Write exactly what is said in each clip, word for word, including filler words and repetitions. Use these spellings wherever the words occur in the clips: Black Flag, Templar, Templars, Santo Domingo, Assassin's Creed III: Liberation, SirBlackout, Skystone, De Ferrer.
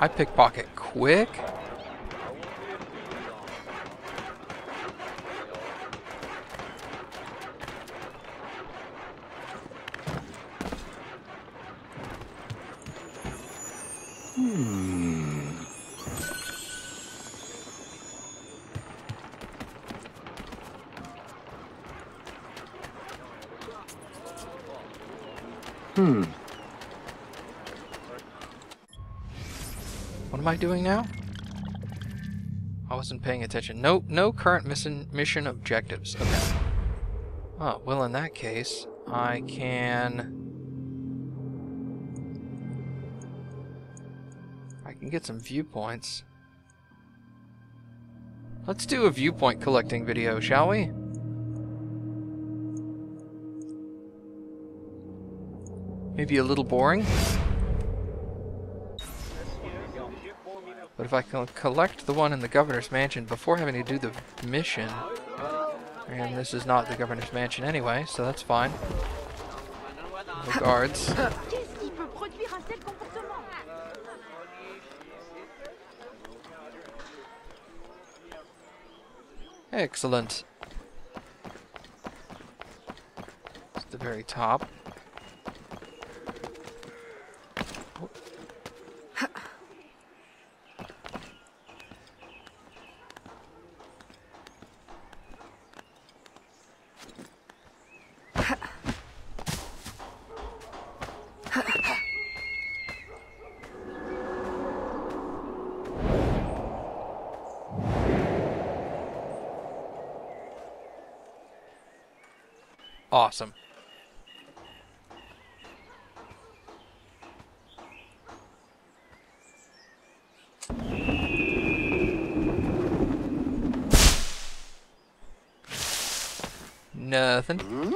I pickpocket quick. Hmm. Hmm. What am I doing now? I wasn't paying attention. No, no current mission mission objectives. Okay. Oh, well, in that case, I can. Get some viewpoints. Let's do a viewpoint collecting video, shall we? Maybe a little boring, but if I can collect the one in the governor's mansion before having to do the mission, and this is not the governor's mansion anyway, so that's fine. The guards. Excellent. It's the very top. Oh. Awesome. Nothing. Mm-hmm.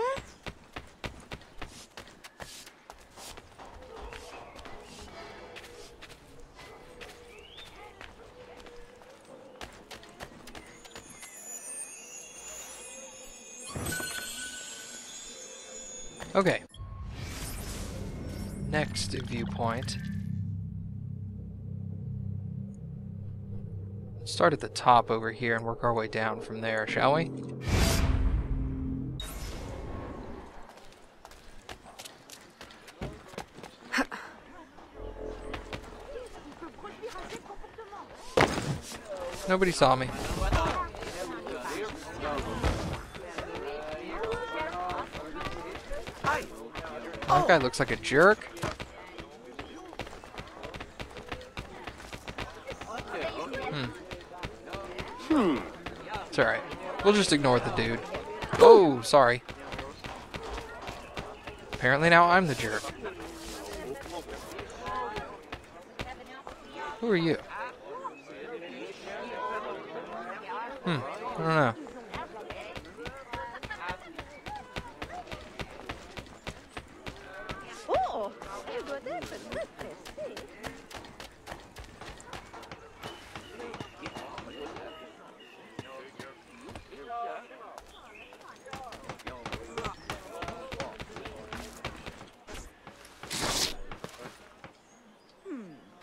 Okay. Next viewpoint. Let's start at the top over here and work our way down from there, shall we? Nobody saw me. That guy looks like a jerk. Hmm. Hmm. It's alright. We'll just ignore the dude. Oh, sorry. Apparently now I'm the jerk. Who are you? Hmm. I don't know.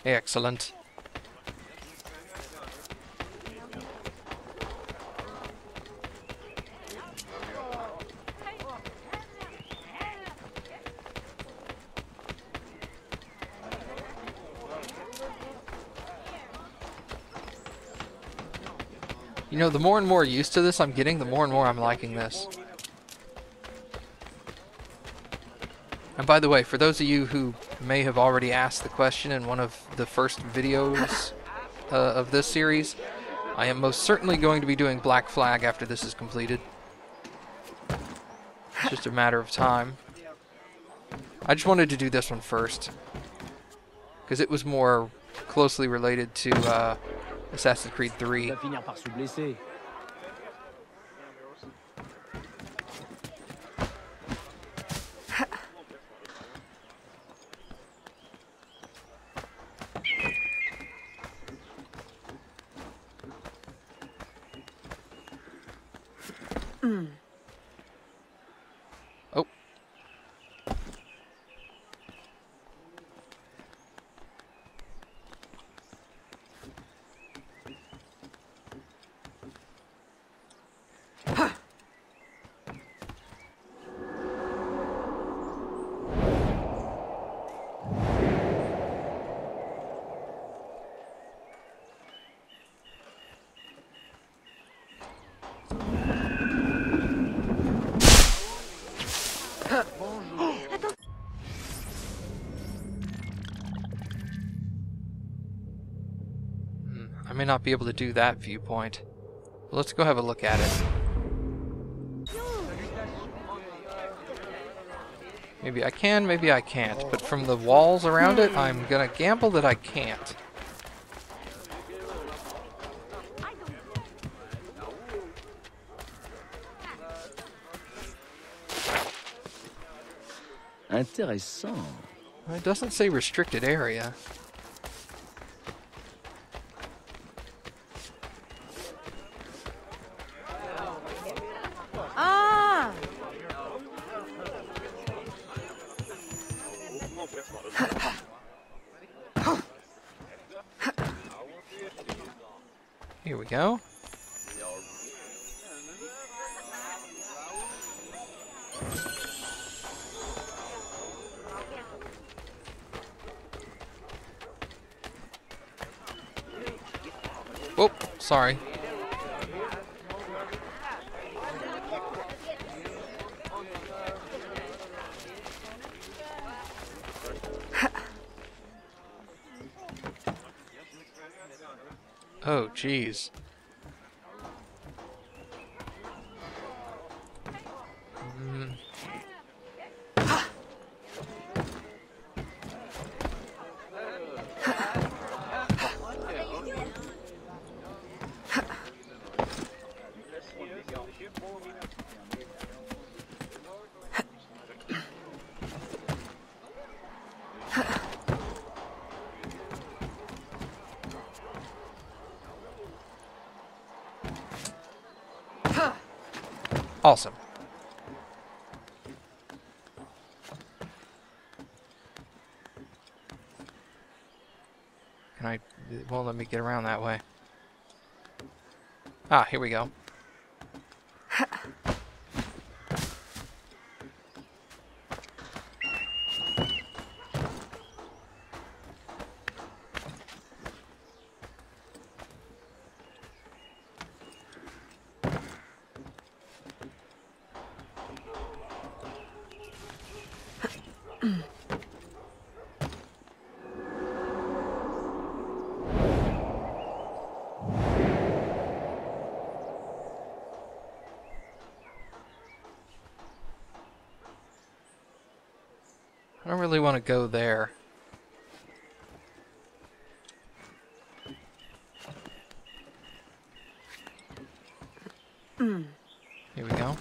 Excellent. You know, the more and more used to this I'm getting, the more and more I'm liking this. And by the way, for those of you who may have already asked the question in one of the first videos uh, of this series, I am most certainly going to be doing Black Flag after this is completed. It's just a matter of time. I just wanted to do this one first, because it was more closely related to uh, Assassin's Creed three. Oh. I may not be able to do that viewpoint. But let's go have a look at it. Maybe I can, maybe I can't, but from the walls around it, I'm gonna gamble that I can't. Interesting. It doesn't say restricted area. Ah! Here we go. Oh, sorry. Oh, geez. Mm. Awesome. Can I? It won't let me get around that way. Ah, here we go. I don't really want to go there. Here we go.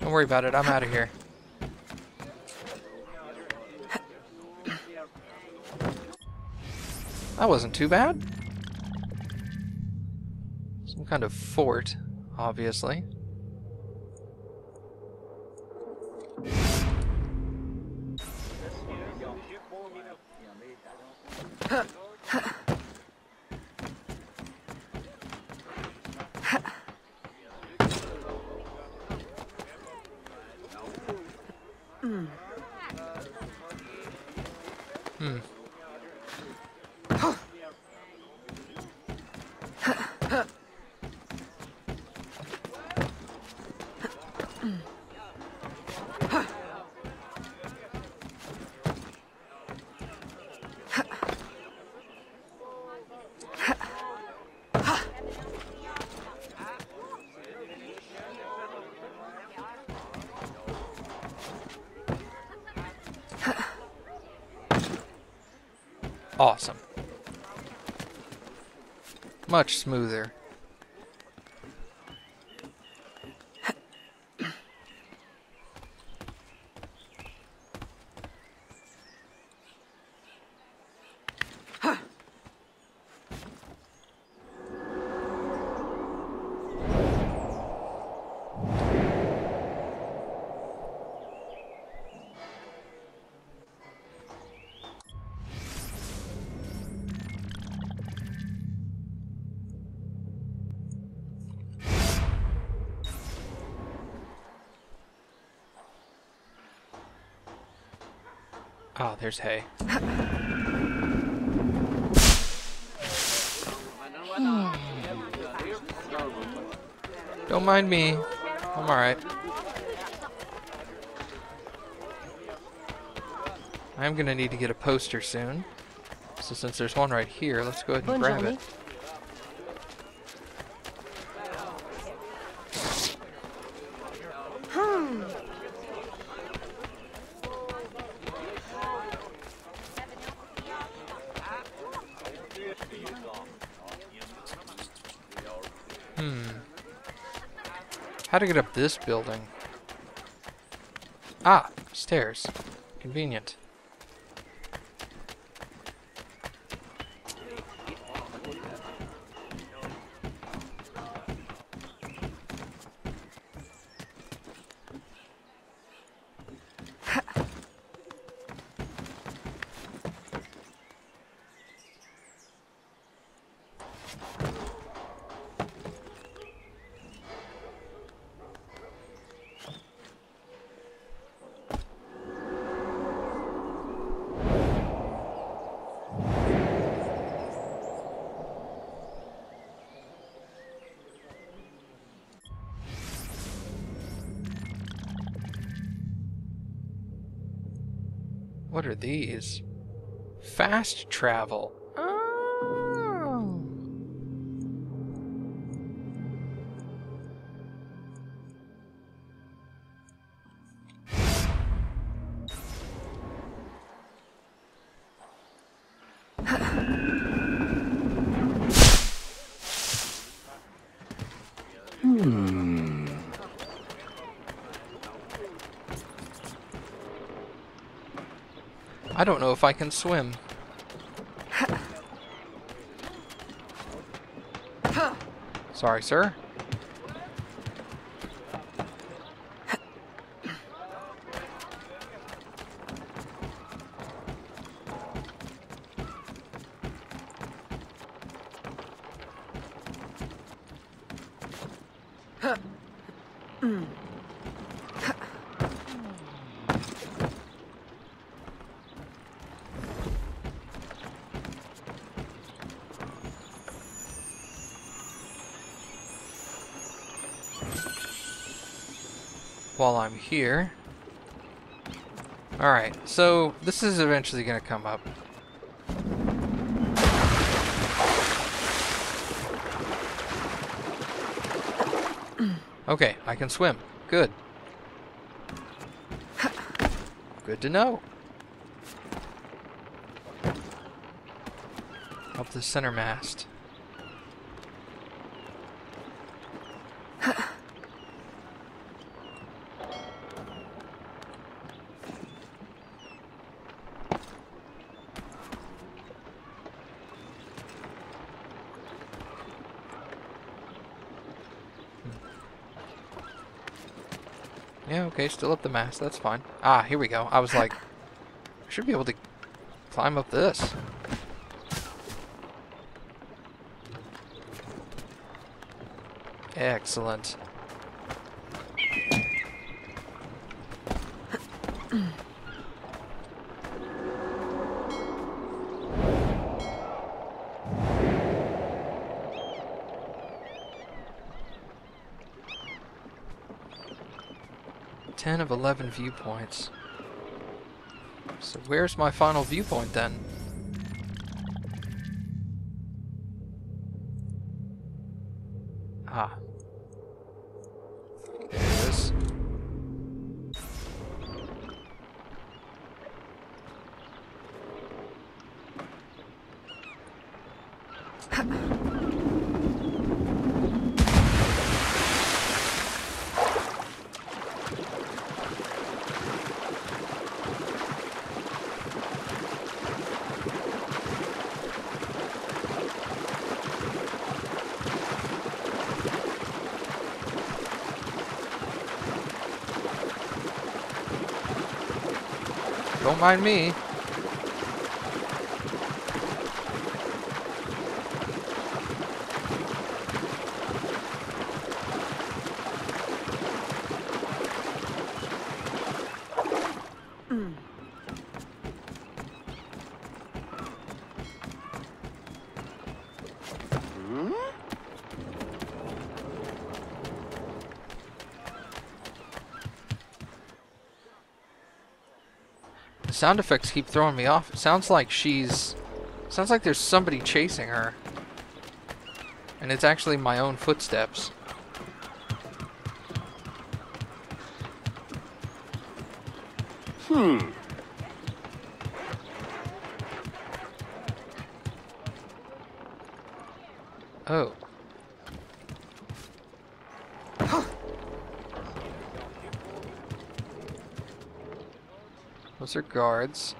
Don't worry about it, I'm out of here. That wasn't too bad. Some kind of fort, obviously. Hmm. Awesome. Much smoother. Oh, there's hay. Don't mind me. I'm alright. I'm gonna need to get a poster soon. So since there's one right here, let's go ahead and grab it. How to get up this building? Ah, stairs. Convenient. What are these? Fast travel. Oh. Hmm. I don't know if I can swim. Sorry, sir. While I'm here. Alright, so this is eventually going to come up. Okay, I can swim. Good. Good to know. Up the center mast. Yeah, okay, still up the mast, that's fine. Ah, here we go. I was like, I should be able to climb up this. Excellent. ten of eleven viewpoints. So where's my final viewpoint then? Ah. There it is. Don't mind me. sound effects keep throwing me off. It sounds like she's... Sounds like there's somebody chasing her. And it's actually my own footsteps. Hmm. Oh. Those are guards.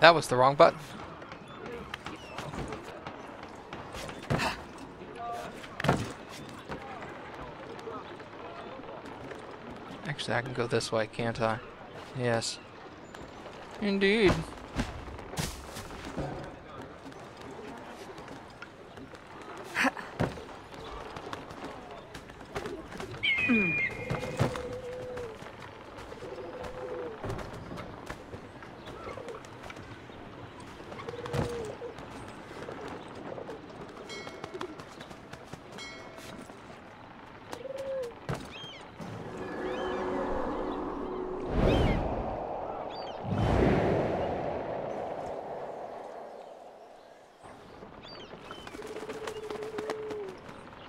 That was the wrong button. Actually, I can go this way, can't I? Yes. Indeed.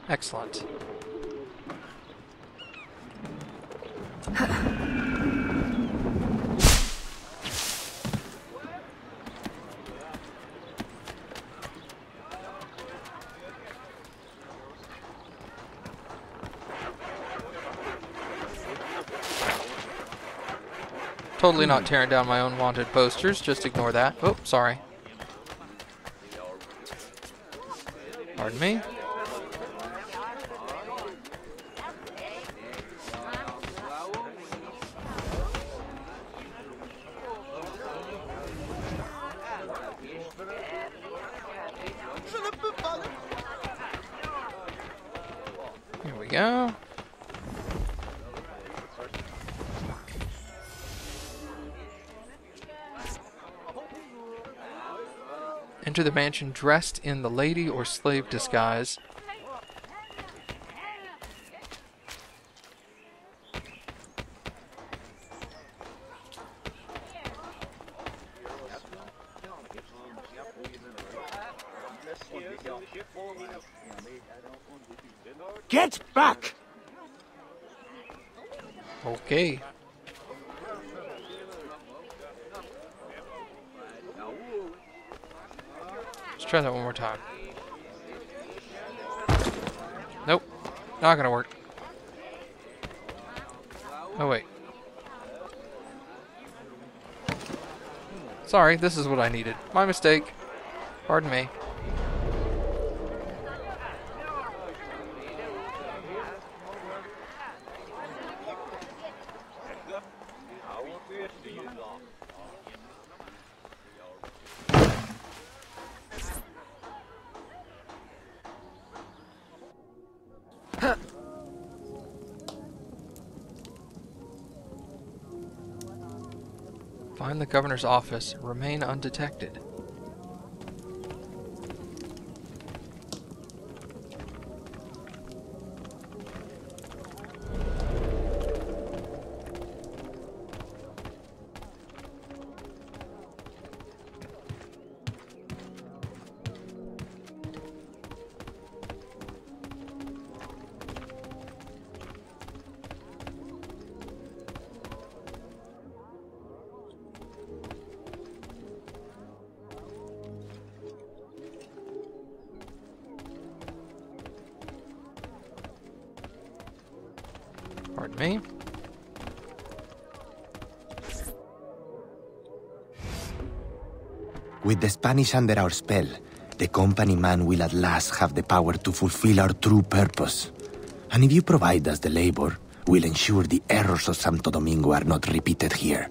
Excellent. Totally not tearing down my own wanted posters, just ignore that. Oh, sorry. Pardon me. Enter the mansion dressed in the lady or slave disguise. Get back! Okay. Let's try that one more time. Nope. Not gonna work. Oh wait. Sorry, this is what I needed. My mistake. Pardon me. Find the governor's office. Remain undetected. Pardon me. With the Spanish under our spell, the company man will at last have the power to fulfill our true purpose. And if you provide us the labor, we'll ensure the errors of Santo Domingo are not repeated here.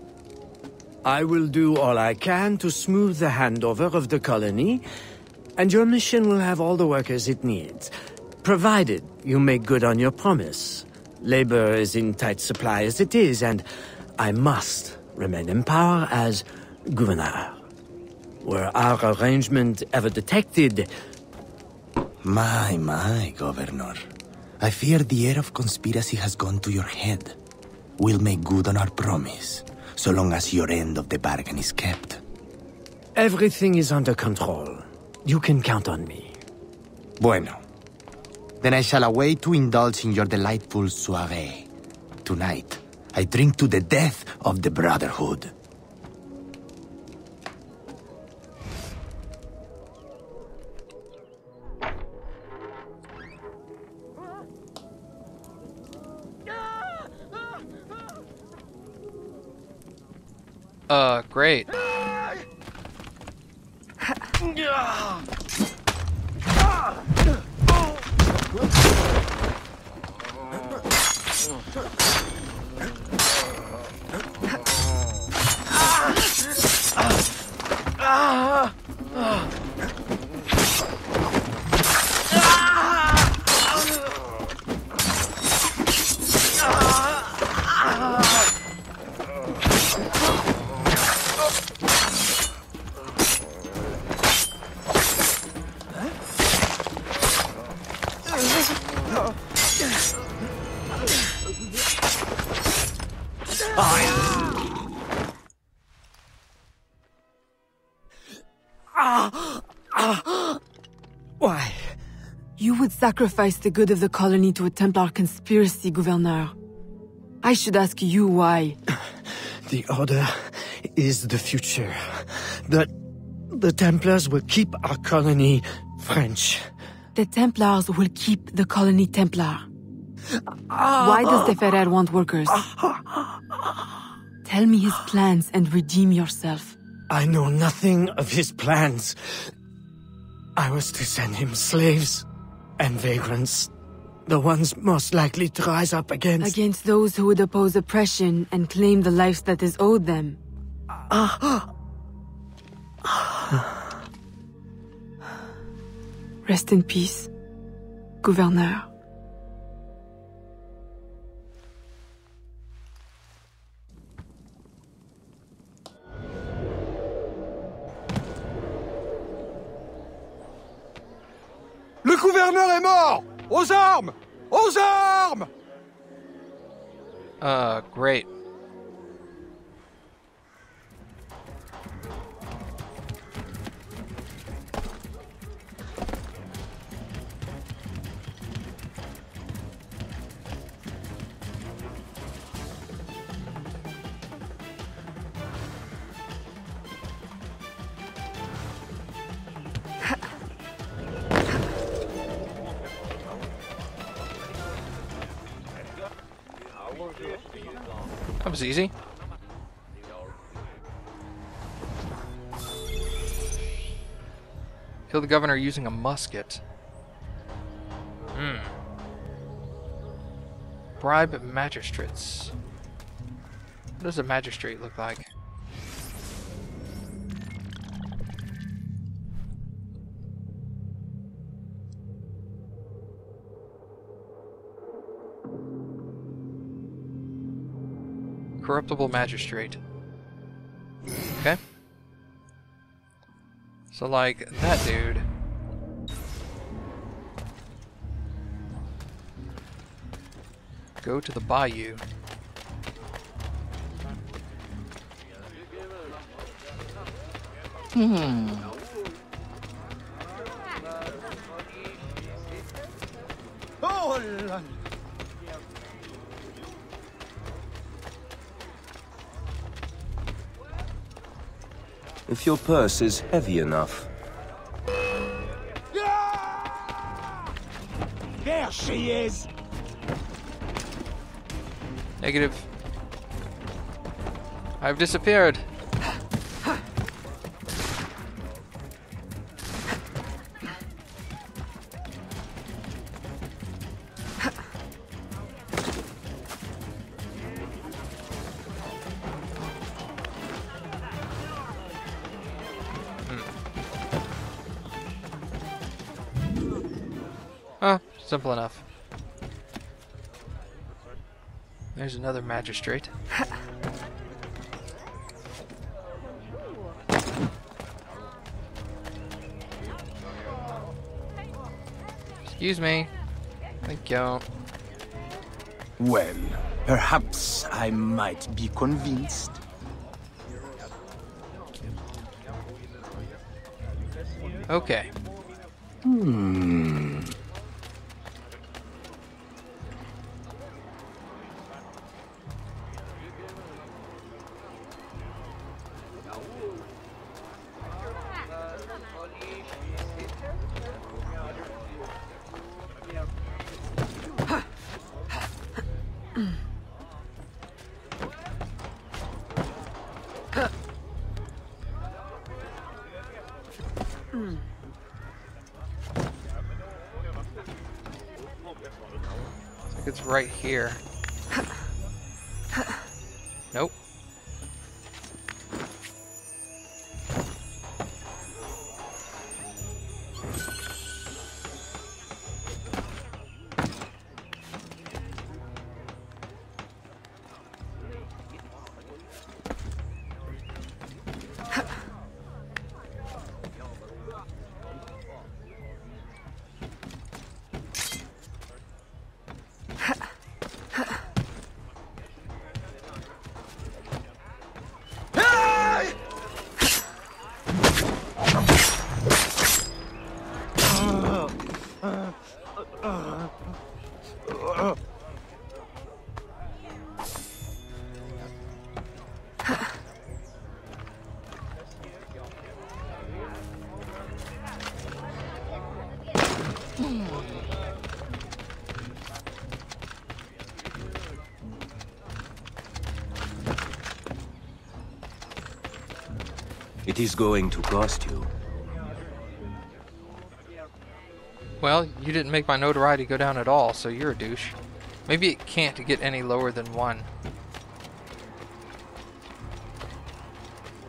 I will do all I can to smooth the handover of the colony, and your mission will have all the workers it needs, provided you make good on your promise. Labor is in tight supply as it is, and I must remain in power as governor. Were our arrangement ever detected... My, my, Governor. I fear the air of conspiracy has gone to your head. We'll make good on our promise, so long as your end of the bargain is kept. Everything is under control. You can count on me. Bueno. Then I shall await to indulge in your delightful soirée. Tonight, I drink to the death of the Brotherhood. Uh, great. Sacrifice the good of the colony to a Templar conspiracy, Gouverneur. I should ask you why. The Order is the future. The, the Templars will keep our colony French. The Templars will keep the colony Templar. Why does De Ferrer want workers? Tell me his plans and redeem yourself. I know nothing of his plans. I was to send him slaves. And vagrants. The ones most likely to rise up against... Against those who would oppose oppression and claim the life that is owed them. Rest in peace, Gouverneur. Le gouverneur est mort! Aux armes! Aux armes! Uh, great. That was easy. Kill the governor using a musket. Hmm. Bribe magistrates. What does a magistrate look like? Corruptible magistrate. Okay. So, like, that dude. Go to the bayou. Hmm. Oh, if your purse is heavy enough. There she is! Negative. I've disappeared. Simple enough. There's another magistrate. Excuse me. Thank you. Well, perhaps I might be convinced. Okay. Hmm. Right here. Nope. It is going to cost you. Well, you didn't make my notoriety go down at all, so you're a douche. Maybe it can't get any lower than one.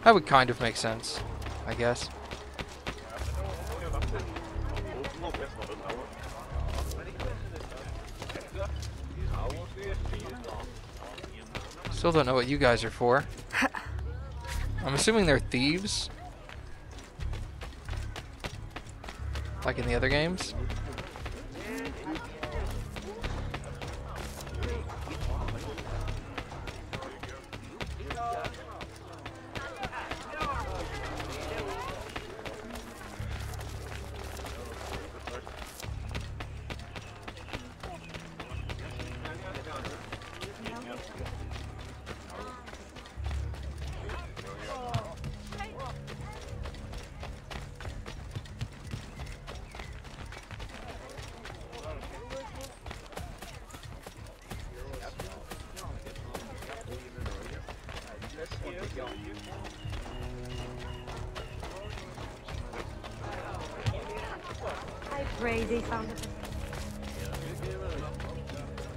That would kind of make sense, I guess. Still don't know what you guys are for. I'm assuming they're thieves, like in the other games.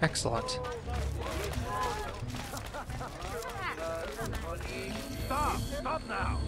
Excellent. Stop! Stop now!